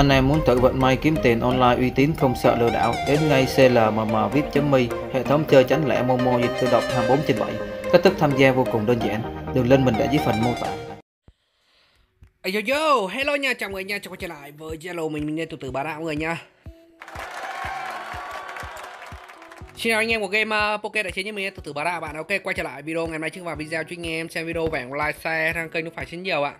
Anh em muốn thử vận may kiếm tiền online uy tín không sợ lừa đảo, đến ngay CLMMVIP.me, hệ thống chơi chánh lẻ Momo dịch tự động 24/7. Cách thức tham gia vô cùng đơn giản, đường link mình để dưới phần mô tả. Yo, hello nha, chào người nha, chào quay trở lại với Zello mình nha, Tử Tử bá đạo người nha. Xin chào anh em của game Poké Đại chiến như mình, Tử Tử bá đạo bạn. Ok, quay trở lại video ngày hôm nay, trước vào video cho anh em xem video vẻ like, share, đăng kênh cũng phải xin nhiều ạ.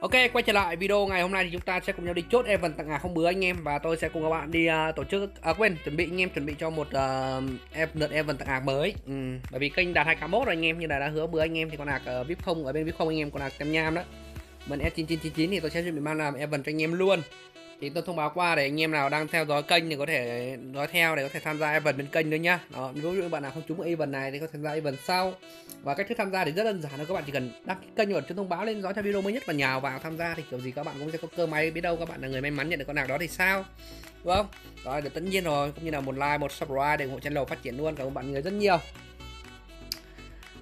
Ok, quay trở lại video ngày hôm nay thì chúng ta sẽ cùng nhau đi chốt event tặng hàng không bứa anh em, và tôi sẽ cùng các bạn đi chuẩn bị cho một lượt event tặng hàng mới. Bởi vì kênh Đạt 2K1 rồi anh em, như là đã hứa bữa anh em thì con hạc VIP không, ở bên VIP không anh em con hạc tem nham đó. Mình S1030 thì tôi sẽ chuẩn bị mang làm event cho anh em luôn. Thì tôi thông báo qua để anh em nào đang theo dõi kênh thì có thể nói theo để có thể tham gia event bên kênh nữa nhá. Đó, nếu như bạn nào không trúng event này thì có thể tham gia event sau. Và cách thức tham gia thì rất đơn giản thôi, các bạn chỉ cần đăng ký kênh và chuông thông báo lên dõi theo video mới nhất và nhào vào tham gia thì kiểu gì các bạn cũng sẽ có cơ may, biết đâu các bạn là người may mắn nhận được con nào đó thì sao, đúng không? Đó là tất nhiên rồi, cũng như là một like, một subscribe để ủng hộ channel phát triển luôn. Cảm ơn bạn người rất nhiều.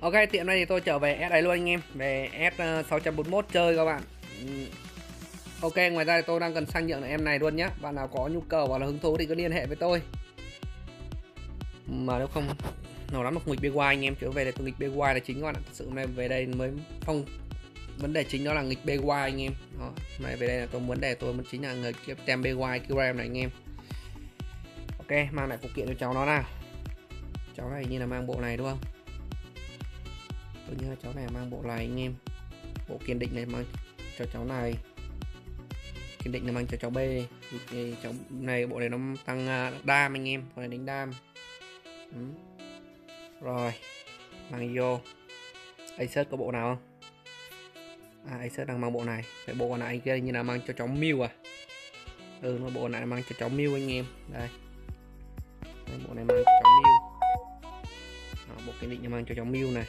Ok, tiệm này thì tôi trở về S ấy luôn anh em, về S641 chơi các bạn. Ok, ngoài ra thì tôi đang cần sang nhượng em này luôn nhé. Bạn nào có nhu cầu hoặc là hứng thú thì cứ liên hệ với tôi. Mà nếu không, nào lắm là không nghịch Beywa anh em, chứ về đây tôi nghịch Beywa là chính các bạn ạ. Thật sự hôm nay về đây mới phong vấn đề chính đó là nghịch Beywa anh em. Đó, này về đây là tôi vấn đề tôi muốn chính là người tem Beywa QRM này anh em. Ok, mang lại phụ kiện cho cháu nó nào. Cháu này như là mang bộ này đúng không? Tôi nhớ cháu này mang bộ này anh em. Bộ kiên định này mang cho cháu này. Kiên định là mang cho cháu B thì cháu này, bộ này nó tăng đam anh em, còn này đánh đam. Rồi mang vô Acer có bộ nào không? À, Acer đang mang bộ này, cái bộ này anh kia như là mang cho cháu Mew à? Ừ, nó bộ này mang cho cháu Mew anh em, đây. Đây bộ này mang cho cháu Mew. Đó, bộ kiên định là mang cho cháu Mew này.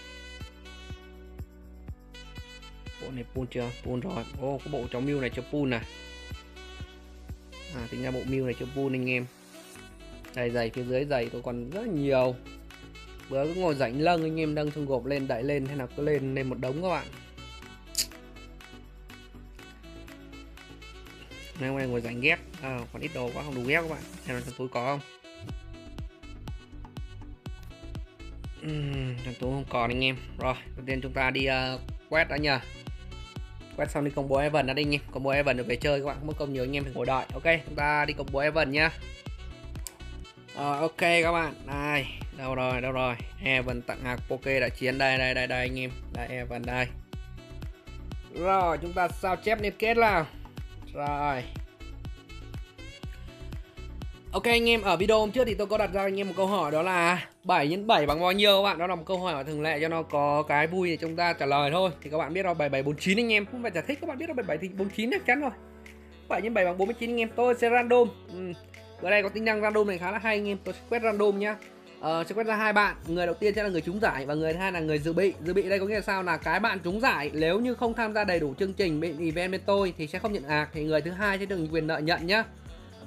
Bộ này pull chưa? Pull rồi. Ô, có bộ cháu Mew này chưa pull này. À, tính ra bộ Mew này chưa pull anh em. Đây, giày phía dưới giày tôi còn rất nhiều. Bữa cứ ngồi rảnh lâng anh em, đang trong gộp lên đẩy lên hay là cứ lên một đống các bạn. Hôm nay ngồi rảnh ghép, còn ít đồ quá không đủ ghép các bạn. Xem là trong túi có không? Trong túi không còn anh em. Rồi, đầu tiên chúng ta đi quét đã nhờ. Quét xong đi combo event đã đi anh em. Combo event được về chơi các bạn, không mất công nhiều anh em phải ngồi đợi. Ok, chúng ta đi combo event nhá. Ok các bạn, đây, đâu rồi. Event tặng hạt Poké Đại chiến đây anh em. Đây event đây. Rồi, chúng ta sao chép liên kết nào. Rồi. Ok anh em, ở video hôm trước thì tôi có đặt ra anh em một câu hỏi, đó là 7x7 bằng bao nhiêu các bạn. Đó là một câu hỏi thường lệ cho nó có cái vui để chúng ta trả lời thôi. Thì các bạn biết rồi, 7749 anh em, không phải giải thích, các bạn biết rồi, 7749 chắc chắn rồi. 7x7 bằng 49 anh em, tôi sẽ random. Ở đây có tính năng random này khá là hay anh em, tôi sẽ quét random nhá. Sẽ quét ra hai bạn, người đầu tiên sẽ là người trúng giải và người thứ hai là người dự bị. Dự bị đây có nghĩa là sao, là cái bạn trúng giải nếu như không tham gia đầy đủ chương trình bị event bên tôi thì sẽ không nhận hạt, thì người thứ hai sẽ được quyền lợi nhận nhá.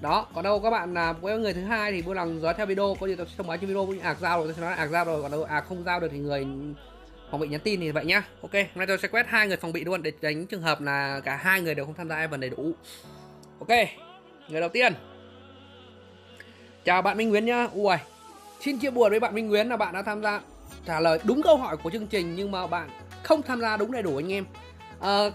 Đó, còn đâu các bạn là với người thứ hai thì vui lòng dõi theo video, có gì tôi sẽ thông báo trên video hạt giao rồi, tôi sẽ nói là hạt giao rồi, còn đâu hạt không giao được thì người phòng bị nhắn tin thì vậy nhá. Ok, hôm nay tôi sẽ quét hai người phòng bị luôn để tránh trường hợp là cả hai người đều không tham gia event đầy đủ. Ok, người đầu tiên. Chào bạn Minh Nguyễn nhá. Ui, xin chia buồn với bạn Minh Nguyễn là bạn đã tham gia trả lời đúng câu hỏi của chương trình nhưng mà bạn không tham gia đúng đầy đủ anh em.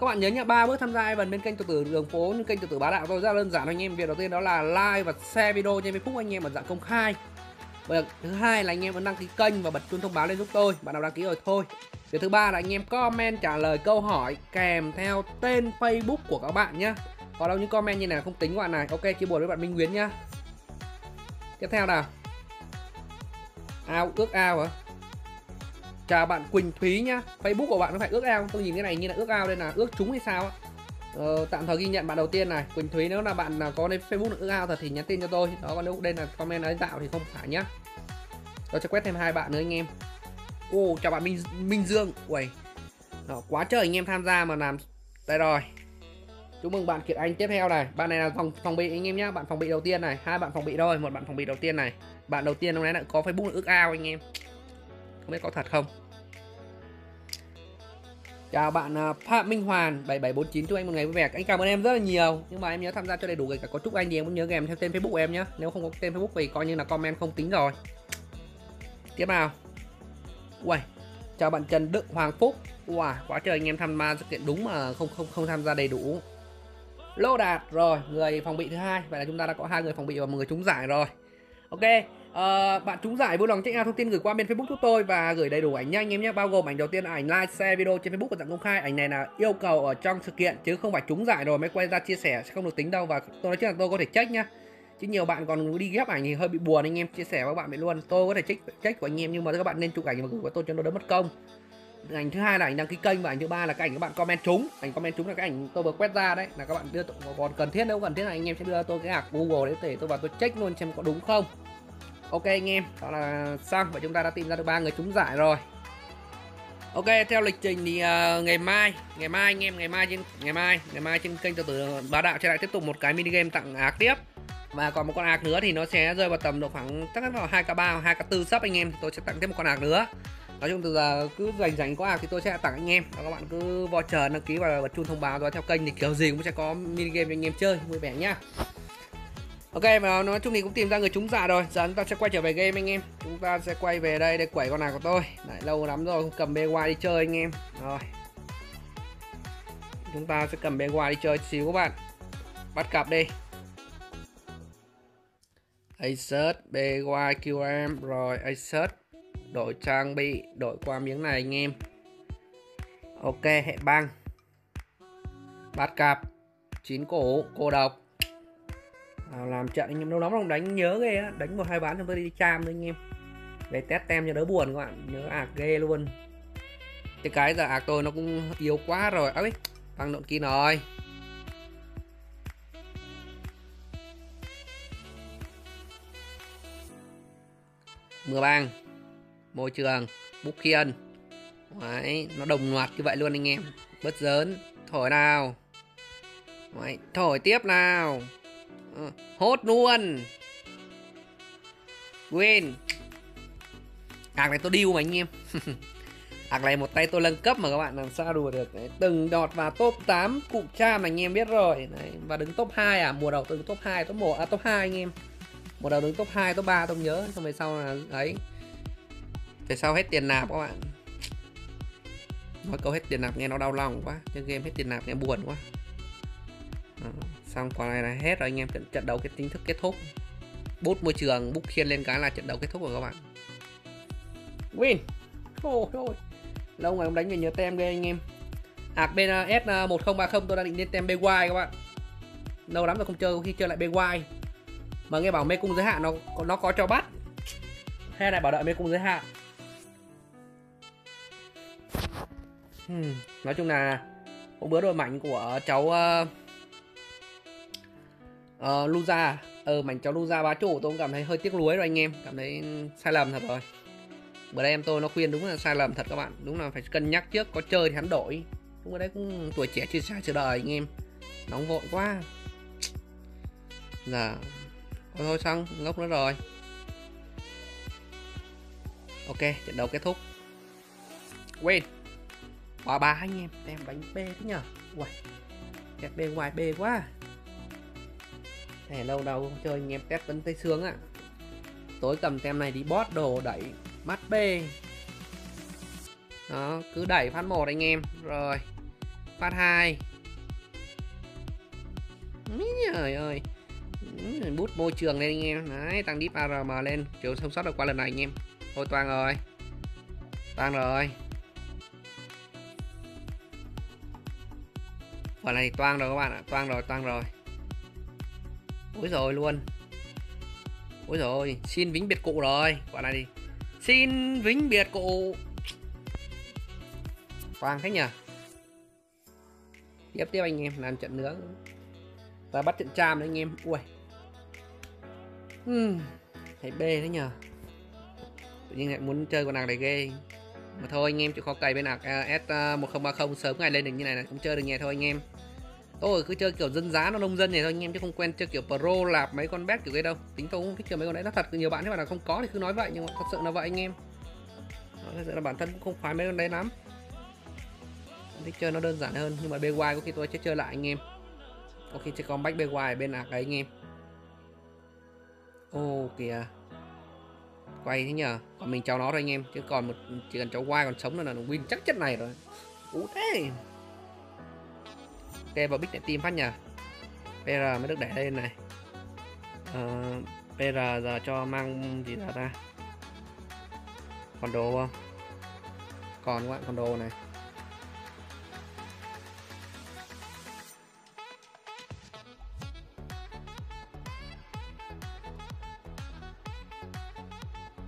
Các bạn nhớ nhá, 3 bước tham gia event bên kênh Tử Tử đường phố, kênh Tử Tử bá đạo tôi rất đơn giản anh em. Việc đầu tiên đó là like và share video trên Facebook anh em ở dạng công khai. Và thứ hai là anh em vẫn đăng ký kênh và bật chuông thông báo lên giúp tôi, bạn nào đăng ký rồi thôi. Việc thứ ba là anh em comment trả lời câu hỏi kèm theo tên Facebook của các bạn nhá. Còn đâu những comment như này không tính bạn này. Ok, chia buồn với bạn Minh Nguyễn nhá. Tiếp theo nào. Ao, ước ao hả? Chào bạn Quỳnh Thúy nhá. Facebook của bạn nó phải ước ao, tôi nhìn cái này như là ước ao đây, là ước trúng hay sao á. Tạm thời ghi nhận bạn đầu tiên này, Quỳnh Thúy. Nếu là bạn có lên Facebook ước ao thật thì nhắn tin cho tôi. Đó, còn nếu đây là comment nói dạo thì không phải nhá. Tôi sẽ quét thêm hai bạn nữa anh em. Ô, chào bạn Minh Dương. Uầy. Đó, quá trời anh em tham gia mà làm. Đây rồi. Chúc mừng bạn Kiệt Anh. Tiếp theo này, bạn này là phòng bị anh em nhá, bạn phòng bị đầu tiên này, hai bạn phòng bị thôi, một bạn phòng bị đầu tiên này. Bạn đầu tiên hôm nay lại có Facebook ước ao anh em. Không biết có thật không. Chào bạn Phạm Minh Hoàn 7749, chúc anh một ngày vui vẻ. Anh cảm ơn em rất là nhiều, nhưng mà em nhớ tham gia cho đầy đủ người, cả có chúc anh thì em cũng nhớ kèm theo tên Facebook của em nhé. Nếu không có tên Facebook thì coi như là comment không tính rồi. Tiếp nào. Uầy, chào bạn Trần Đức Hoàng Phúc. Wow, quá trời anh em tham gia sự kiện đúng mà không tham gia đầy đủ. Lô Đạt rồi, người phòng bị thứ hai. Vậy là chúng ta đã có hai người phòng bị và một người trúng giải rồi. Ok, bạn trúng giải vui lòng check out thông tin gửi qua bên Facebook chúng tôi và gửi đầy đủ ảnh nhanh em nhé, bao gồm ảnh đầu tiên là ảnh like, share video trên Facebook của dạng công khai. Ảnh này là yêu cầu ở trong sự kiện chứ không phải trúng giải rồi mới quay ra chia sẻ, sẽ không được tính đâu. Và tôi nói trước là tôi có thể check nhá, chứ nhiều bạn còn đi ghép ảnh thì hơi bị buồn. Anh em chia sẻ với các bạn vậy luôn, tôi có thể check của anh em, nhưng mà các bạn nên chụp ảnh và gửi của tôi cho nó đỡ mất công. Ảnh thứ hai là ảnh đăng ký kênh, và ảnh thứ ba là cái ảnh các bạn comment trúng. Ảnh comment trúng là cái ảnh tôi vừa quét ra đấy, là các bạn đưa tôi, còn cần thiết nếu cần thiết là anh em sẽ đưa tôi cái app Google để tôi vào tôi check luôn xem có đúng không. Ok anh em, đó là xong. Vậy chúng ta đã tìm ra được 3 người trúng giải rồi. Ok, theo lịch trình thì ngày mai anh em, ngày mai trên kênh Tử Tử Bá Đạo sẽ lại tiếp tục một cái mini game tặng ác tiếp. Và còn một con ác nữa thì nó sẽ rơi vào tầm độ khoảng chắc là 2k3 hoặc 2k4 sắp anh em, thì tôi sẽ tặng thêm một con ác nữa. Nói chung từ giờ cứ rảnh có ác thì tôi sẽ tặng anh em. Đó, các bạn cứ voucher đăng ký và bật chuông thông báo rồi theo kênh thì kiểu gì cũng sẽ có mini game cho anh em chơi vui vẻ nhá. Ok, mà nói chung thì cũng tìm ra người trúng giải rồi. Giờ chúng ta sẽ quay trở về game anh em. Chúng ta sẽ quay về đây để quẩy con nào của tôi. Lại lâu lắm rồi không cầm Beywa đi chơi anh em. Rồi, chúng ta sẽ cầm Beywa đi chơi xíu các bạn. Bắt cặp đi. I search Beywa QM. Rồi, I search. Đổi trang bị, đổi qua miếng này anh em. Ok, hệ băng. Bắt cặp 9 cổ, cô độc. Làm trận anh em, lâu lắm không đánh nhớ ghê á, đánh 1-2 ván xong tôi đi cham thôi anh em, về test tem cho đỡ buồn các bạn, nhớ ạc ghê luôn. Cái giờ ạc tôi nó cũng yếu quá rồi. Ấy, thằng nộn kia rồi. Mưa băng, môi trường, bút khiên. Đấy, nó đồng loạt như vậy luôn anh em. Bớt giỡn, thổi nào. Đấy, thổi tiếp nào. Hốt luôn. Win. Ạc này tôi điêu mà anh em. Ạc này một tay tôi nâng cấp mà các bạn, làm sao đùa được. Đấy, từng đọt vào top 8 cụm tram anh em biết rồi. Đấy, và đứng top 2 à, mùa đầu tôi đứng top 2, top 1 à, top 2 anh em. Mùa đầu đứng top 2, top 3 tôi không nhớ, xong về sau là ấy. Về sau hết tiền nạp các bạn. Nói câu hết tiền nạp nghe nó đau lòng quá, chơi game hết tiền nạp nghe buồn quá. Xong quả này là hết rồi anh em, trận đấu cái chính thức kết thúc. Bút môi trường, bút khiên lên cái là trận đấu kết thúc rồi các bạn. Win. Ôi, lâu ngày không đánh về nhớ tem ghê anh em. Ạc bên S1030 tôi đang định lên tem Beywa các bạn. Lâu lắm rồi không chơi, khi chơi lại Beywa. Mà nghe bảo mê cung giới hạn nó có cho bắt. Hay lại bảo đợi mê cung giới hạn. Nói chung là hôm bữa đôi mảnh của cháu Luya, mảnh cháu Luya bá chủ tôi cũng cảm thấy hơi tiếc nuối rồi anh em, cảm thấy sai lầm thật rồi. Bữa đây em tôi nó khuyên đúng là sai lầm thật các bạn, đúng là phải cân nhắc trước, có chơi thì hắn đổi. Đúng ở đấy cũng tuổi trẻ chưa sai sửa đời anh em, nóng vội quá. Dạ, thôi xong gốc nữa rồi. Ok, trận đấu kết thúc. Win. Quả bá anh em, đem bánh B thế nhở? Uầy, đẹp B ngoài B quá. Hè lâu đâu không chơi anh em, test vấn tây sướng ạ. Tối cầm tem này đi bót đồ đẩy mắt B. Đó, cứ đẩy phát 1 anh em, rồi phát 2. Trời ơi. Bút môi trường lên anh em. Đấy, tăng deep ARM lên, kiểu sống sót được qua lần này anh em. Thôi toàn rồi. Toàn rồi. Quả này toàn rồi các bạn ạ, toàn rồi. Ôi rồi luôn. Ôi rồi, xin vĩnh biệt cụ rồi. Quả này đi. Xin vĩnh biệt cụ. Toàn thế nhỉ. Tiếp anh em, làm trận nướng. Ta bắt trận tram đấy anh em. Ui. Thấy B đấy nhỉ. Tự nhiên lại muốn chơi con nàng này ghê. Mà thôi anh em chịu khó cày bên ạc S1030 sớm ngày lên được như này là cũng chơi được nhẹ thôi anh em. Tôi cứ chơi kiểu dân giá nó nông dân này thôi anh em, chứ không quen chơi kiểu pro lạp mấy con bét kiểu cái đâu. Tính tôi cũng thích chơi mấy con đấy, nó thật nhiều bạn thế mà là không có thì cứ nói vậy, nhưng mà thật sự là vậy anh em. Đó, thật sự là bản thân cũng không khoái mấy con đấy lắm. thích chơi nó đơn giản hơn. Nhưng mà Beywa có khi tôi sẽ chơi lại anh em, có khi sẽ comeback Beywa ở bên ạc đấy anh em. Ô kìa, quay thế nhờ. Còn mình cháu nó thôi anh em, chứ còn một chỉ cần cháu Y còn sống nữa là nó win chắc chất này rồi. Ú thế. Ok, vào big để team phát nhờ. PR mới được để đây này. PR giờ cho mang gì ra ta, còn đồ không? Còn các bạn, còn đồ này.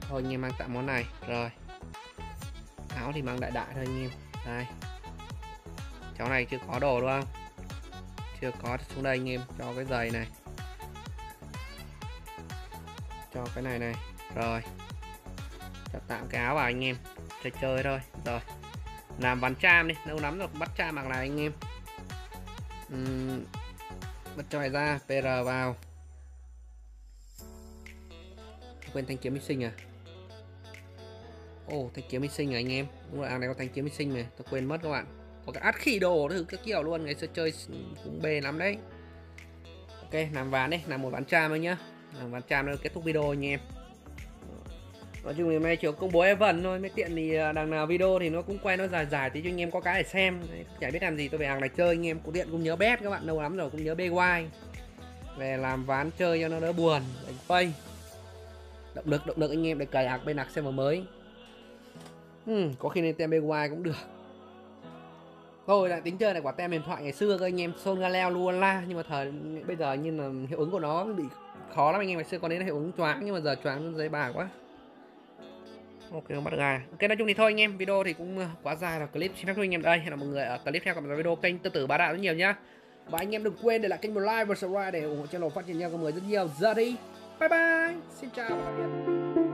Thôi anh em mang tạm món này rồi. Áo thì mang đại đại thôi anh em. Đây, cháu này chưa có đồ đúng không? Chưa có, xuống đây anh em cho cái giày này, cho cái này này rồi. Cho tạm cái áo vào anh em, chơi chơi thôi. Rồi làm bắn tram đi, lâu lắm rồi bắt tram bằng này anh em. Bắt cho này ra, PR vào. Quên thanh kiếm hy sinh à? Ồ, thanh kiếm hy sinh à anh em? Đúng rồi, áo này có thanh kiếm hy sinh này, tôi quên mất các bạn. Có cái át khỉ đồ thứ các kiểu luôn, ngày xưa chơi cũng bê lắm đấy. Ok, làm ván đấy, làm một ván tram thôi nhá. Làm ván tram nó kết thúc video anh em. Nói chung thì mai chiều công bố event thôi, mới tiện thì đằng nào video thì nó cũng quay nó dài dài tí cho anh em có cái để xem. Đấy, chả biết làm gì tôi về hàng này chơi anh em, cũng tiện cũng nhớ bet các bạn, lâu lắm rồi cũng nhớ Beywa. Về làm ván chơi cho nó đỡ buồn, đánh phây. Động lực anh em để cài ạc bên ạc server mới. Có khi lên tem Beywa cũng được. Thôi lại tính chơi này quả tem điện thoại ngày xưa cơ anh em, Son Galeo luôn la, nhưng mà thời bây giờ như là hiệu ứng của nó bị khó lắm anh em. Ngày xưa còn đến là hiệu ứng choáng, nhưng mà giờ choáng giấy bà quá. Ok, không bắt được ai. Ok, nói chung thì thôi anh em, video thì cũng quá dài là clip, xin phép thôi anh em đây. Hẹn gặp mọi người ở clip theo, còn video kênh Tử Tử Bá Đạo rất nhiều nhá. Và anh em đừng quên để lại kênh một like và subscribe để ủng hộ channel phát triển nhau mọi người rất nhiều. Giờ đi. Bye bye. Xin chào.